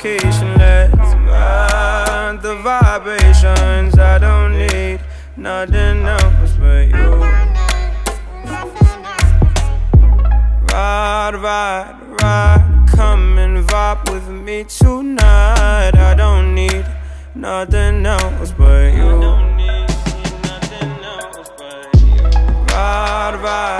communication. Let's find the vibrations. I don't need nothing else but you. Ride, come and vibe with me tonight. I don't need nothing else but you. Ride,